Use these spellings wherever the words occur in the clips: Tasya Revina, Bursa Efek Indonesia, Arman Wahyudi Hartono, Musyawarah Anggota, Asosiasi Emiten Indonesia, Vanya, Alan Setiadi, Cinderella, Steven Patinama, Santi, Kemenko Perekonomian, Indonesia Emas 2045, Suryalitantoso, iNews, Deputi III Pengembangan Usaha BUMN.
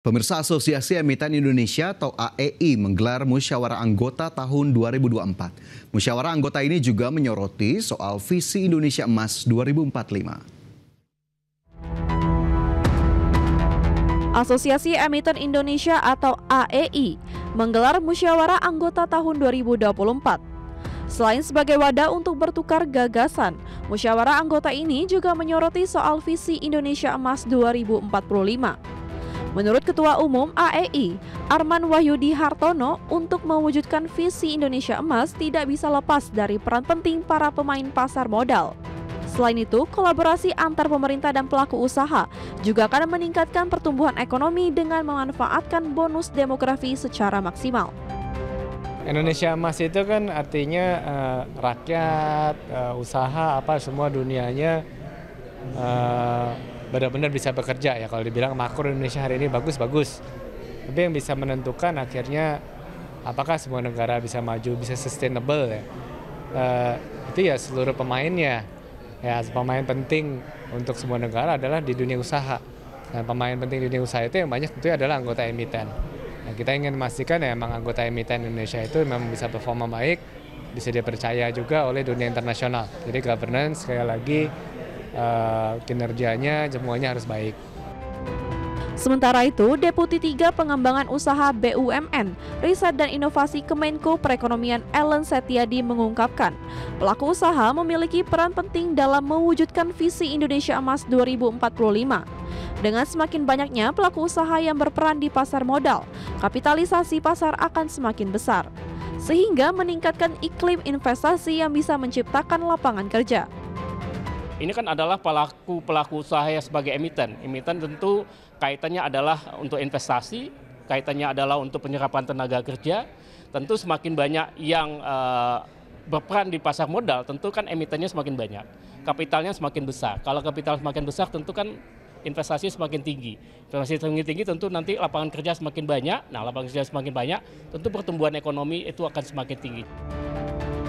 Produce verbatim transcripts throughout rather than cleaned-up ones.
Pemirsa, Asosiasi Emiten Indonesia atau A E I menggelar Musyawarah Anggota tahun dua ribu dua puluh empat. Musyawarah Anggota ini juga menyoroti soal visi Indonesia Emas dua ribu empat puluh lima. Asosiasi Emiten Indonesia atau A E I menggelar Musyawarah Anggota tahun dua ribu dua puluh empat. Selain sebagai wadah untuk bertukar gagasan, Musyawarah Anggota ini juga menyoroti soal visi Indonesia Emas dua ribu empat puluh lima. Menurut Ketua Umum A E I, Arman Wahyudi Hartono, untuk mewujudkan visi Indonesia Emas tidak bisa lepas dari peran penting para pemain pasar modal. Selain itu, kolaborasi antar pemerintah dan pelaku usaha juga akan meningkatkan pertumbuhan ekonomi dengan memanfaatkan bonus demografi secara maksimal. Indonesia Emas itu kan artinya eh, rakyat, eh, usaha, apa semua dunianya eh, benar-benar bisa bekerja ya. Kalau dibilang makro Indonesia hari ini bagus-bagus, tapi yang bisa menentukan akhirnya apakah semua negara bisa maju, bisa sustainable ya, uh, itu ya seluruh pemainnya ya. Pemain penting untuk semua negara adalah di dunia usaha, dan pemain penting di dunia usaha itu yang banyak tentunya adalah anggota emiten. Nah, kita ingin memastikan ya memang anggota emiten Indonesia itu memang bisa performa baik, bisa dipercaya juga oleh dunia internasional. Jadi governance sekali lagi, Uh, kinerjanya semuanya harus baik. Sementara itu, Deputi tiga Pengembangan Usaha B U M N, Riset dan Inovasi Kemenko Perekonomian Alan Setiadi mengungkapkan, pelaku usaha memiliki peran penting dalam mewujudkan visi Indonesia Emas dua ribu empat puluh lima. Dengan semakin banyaknya pelaku usaha yang berperan di pasar modal, kapitalisasi pasar akan semakin besar, sehingga meningkatkan iklim investasi yang bisa menciptakan lapangan kerja. Ini kan adalah pelaku-pelaku usaha sebagai emiten. Emiten tentu kaitannya adalah untuk investasi, kaitannya adalah untuk penyerapan tenaga kerja. Tentu semakin banyak yang uh, berperan di pasar modal, tentu kan emitennya semakin banyak. Kapitalnya semakin besar. Kalau kapital semakin besar, tentu kan investasi semakin tinggi. Investasi semakin tinggi, tentu nanti lapangan kerja semakin banyak. Nah, lapangan kerja semakin banyak, tentu pertumbuhan ekonomi itu akan semakin tinggi.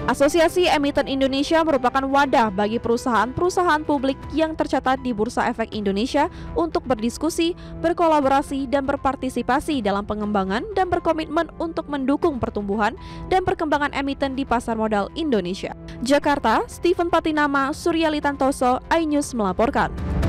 Asosiasi Emiten Indonesia merupakan wadah bagi perusahaan-perusahaan publik yang tercatat di Bursa Efek Indonesia untuk berdiskusi, berkolaborasi, dan berpartisipasi dalam pengembangan dan berkomitmen untuk mendukung pertumbuhan dan perkembangan emiten di pasar modal Indonesia. Jakarta, Steven Patinama, Suryalitantoso, iNews melaporkan.